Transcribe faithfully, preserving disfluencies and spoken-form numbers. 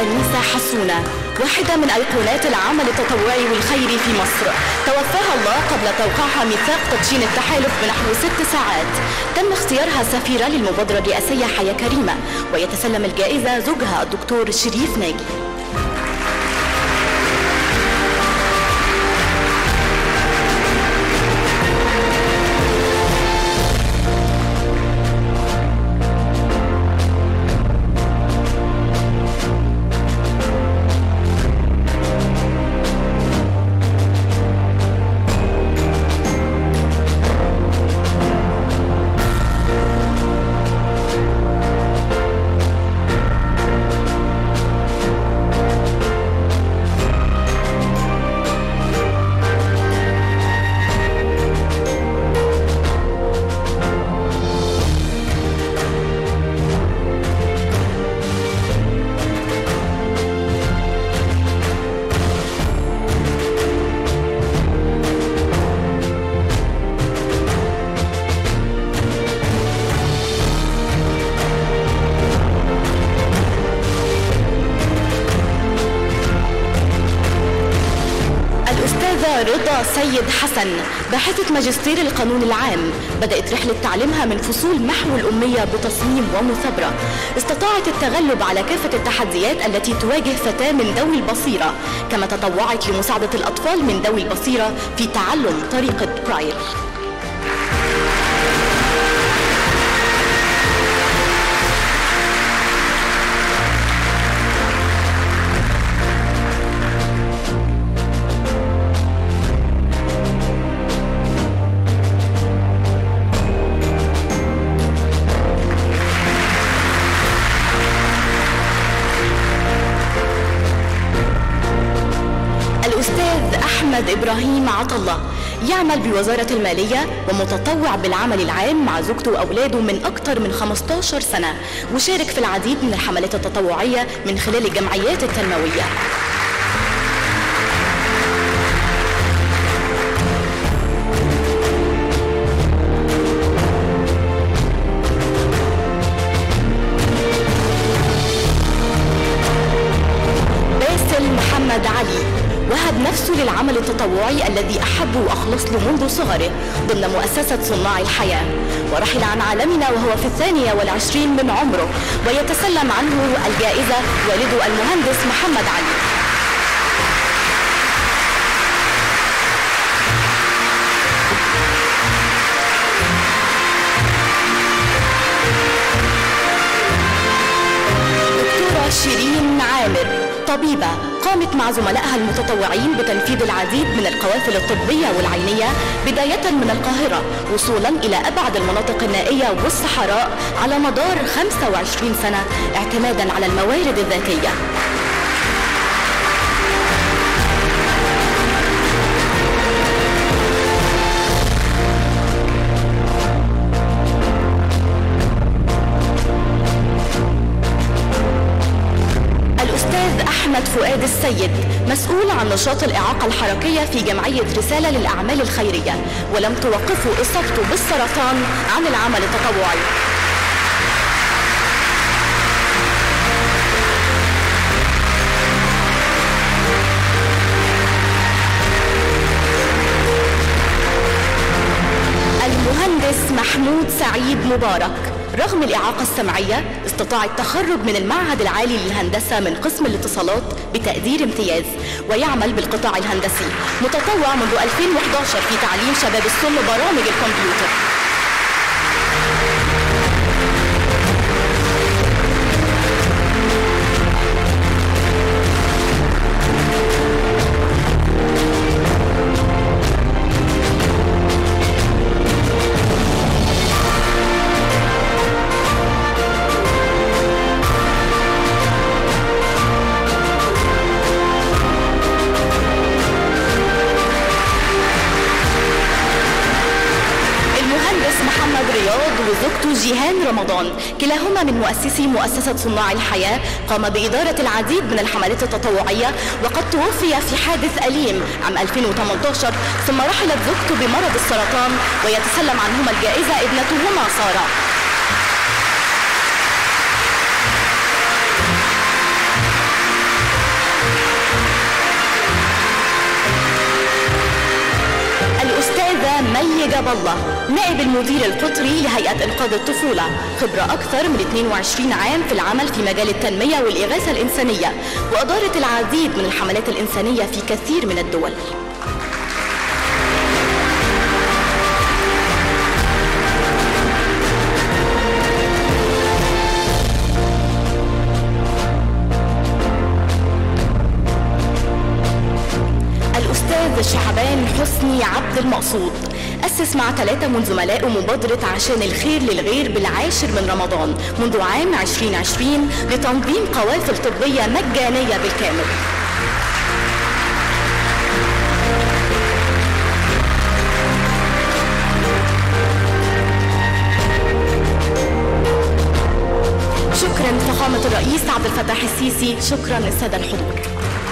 أنيسة حسونة، واحدة من أيقونات العمل التطوعي والخيري في مصر، توفاها الله قبل توقيعها ميثاق تدشين التحالف بنحو ست ساعات. تم اختيارها سفيرة للمبادرة الرئاسية حياة كريمة، ويتسلم الجائزة زوجها الدكتور شريف ناجي. جيهان رضا سيد حسن، باحثة ماجستير القانون العام، بدأت رحلة تعليمها من فصول محو الأمية بتصميم ومثابرة. استطاعت التغلب على كافة التحديات التي تواجه فتاة من ذوي البصيرة، كما تطوعت لمساعدة الأطفال من ذوي البصيرة في تعلم طريقة برايل. محمد ابراهيم عطله يعمل بوزارة المالية ومتطوع بالعمل العام مع زوجته واولاده من اكثر من خمسة عشر سنة، وشارك في العديد من الحملات التطوعية من خلال الجمعيات التنموية. محمد علي وهب نفسه للعمل التطوعي الذي أحبه وأخلص له منذ صغره ضمن مؤسسة صناع الحياة، ورحل عن عالمنا وهو في الثانية والعشرين من عمره، ويتسلم عنه الجائزة والده المهندس محمد علي. شيرين عامر طبيبة قامت مع زملائها المتطوعين بتنفيذ العديد من القوافل الطبية والعينية، بداية من القاهرة وصولا إلى أبعد المناطق النائية والصحراء على مدار خمسة وعشرين سنة، اعتمادا على الموارد الذاتية. فؤاد السيد مسؤول عن نشاط الإعاقة الحركية في جمعية رسالة للأعمال الخيرية، ولم توقفه إصابته بالسرطان عن العمل التطوعي. المهندس محمود سعيد مبارك رغم الإعاقة السمعية استطاع التخرج من المعهد العالي للهندسة من قسم الاتصالات بتقدير امتياز، ويعمل بالقطاع الهندسي متطوع منذ ألفين وأحد عشر في تعليم شباب السن برامج الكمبيوتر. وزوجته جيهان رمضان كلاهما من مؤسسي مؤسسة صناع الحياة، قام بإدارة العديد من الحملات التطوعية، وقد توفي في حادث أليم عام ألفين وثمانية عشر، ثم رحلت زوجته بمرض السرطان، ويتسلم عنهما الجائزة ابنتهما سارة. السيدة يا جبر الله نائب المدير القطري لهيئة إنقاذ الطفولة، خبرة أكثر من اثنين وعشرين عام في العمل في مجال التنمية والإغاثة الإنسانية، وأدارت العديد من الحملات الإنسانية في كثير من الدول. شعبان حسني عبد المقصود أسس مع ثلاثة من زملائه مبادرة عشان الخير للغير بالعاشر من رمضان منذ عام ألفين وعشرين لتنظيم قوافل طبية مجانية بالكامل. شكرا فخامة الرئيس عبد الفتاح السيسي، شكرا للسادة الحضور.